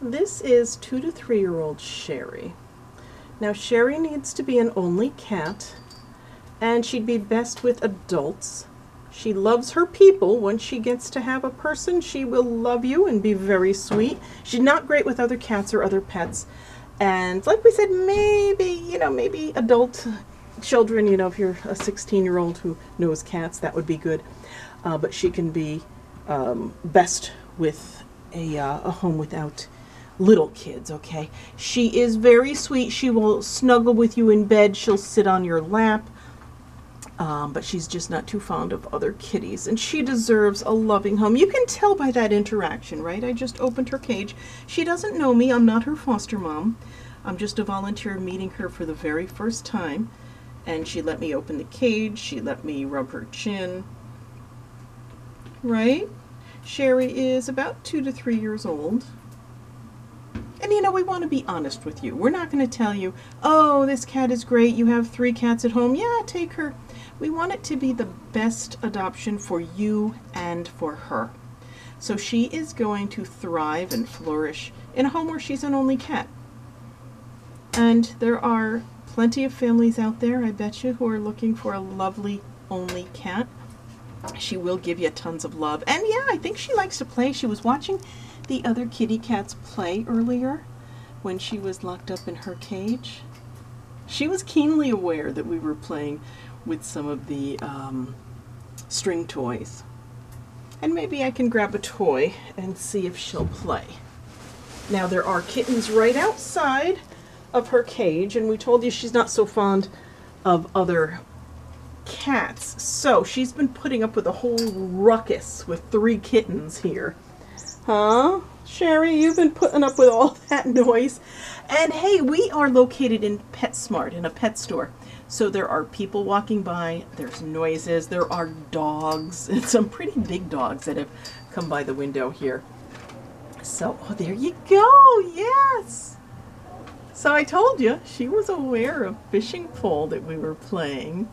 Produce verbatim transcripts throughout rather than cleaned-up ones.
This is two to three year old Sherry. Now Sherry needs to be an only cat, and she'd be best with adults. She loves her people. Once she gets to have a person, she will love you and be very sweet. She's not great with other cats or other pets. And like we said, maybe, you know, maybe adult children, you know, if you're a sixteen-year-old who knows cats, that would be good. Uh, but she can be um, best with a, uh, a home without little kids, okay? She is very sweet. She will snuggle with you in bed. She'll sit on your lap. Um, but she's just not too fond of other kitties, and she deserves a loving home. You can tell by that interaction, right? I just opened her cage. She doesn't know me. I'm not her foster mom. I'm just a volunteer meeting her for the very first time, and she let me open the cage. She let me rub her chin, right? Sherry is about two to three years old. And you know, we want to be honest with you. We're not going to tell you, oh, this cat is great, you have three cats at home, yeah, take her. We want it to be the best adoption for you and for her. So she is going to thrive and flourish in a home where she's an only cat. And there are plenty of families out there, I bet you, who are looking for a lovely only cat. She will give you tons of love. And yeah, I think she likes to play. She was watching the other kitty cats play earlier when she was locked up in her cage. She was keenly aware that we were playing with some of the um, string toys. And maybe I can grab a toy and see if she'll play. Now there are kittens right outside of her cage, and we told you she's not so fond of other cats. So she's been putting up with a whole ruckus with three kittens here. Huh? Sherry, you've been putting up with all that noise. And hey, we are located in PetSmart, in a pet store. So there are people walking by, there's noises, there are dogs, and some pretty big dogs that have come by the window here. So, oh, there you go, yes! So I told you, she was aware of fishing pole that we were playing.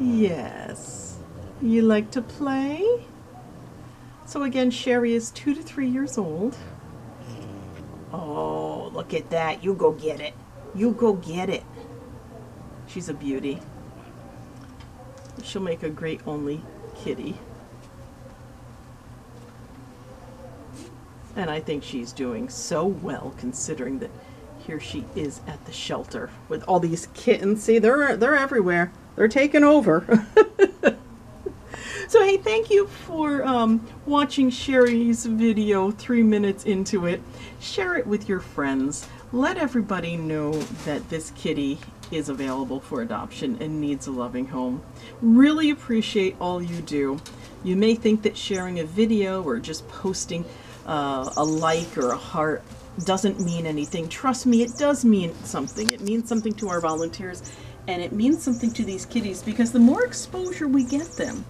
Yes. You like to play? So again, Sherry is two to three years old. Oh, look at that. You go get it. You go get it. She's a beauty. She'll make a great only kitty. And I think she's doing so well, considering that here she is at the shelter with all these kittens. See, they're, they're everywhere. They're taking over. So hey, thank you for um, watching Sherry's video, three minutes into it. Share it with your friends. Let everybody know that this kitty is available for adoption and needs a loving home. Really appreciate all you do. You may think that sharing a video or just posting uh, a like or a heart doesn't mean anything. Trust me, it does mean something. It means something to our volunteers, and it means something to these kitties, because the more exposure we get them,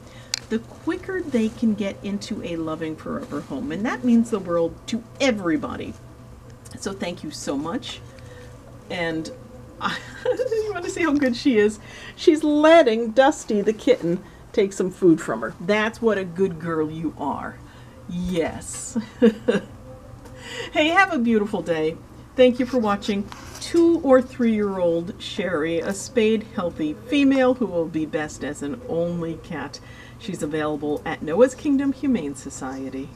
the quicker they can get into a loving forever home. And that means the world to everybody. So thank you so much. And I just want to see how good she is. She's letting Dusty the kitten take some food from her. That's what a good girl you are. Yes. Hey, have a beautiful day. Thank you for watching two or three-year-old Sherry, a spayed healthy female who will be best as an only cat. She's available at Noah's Kingdom Humane Society.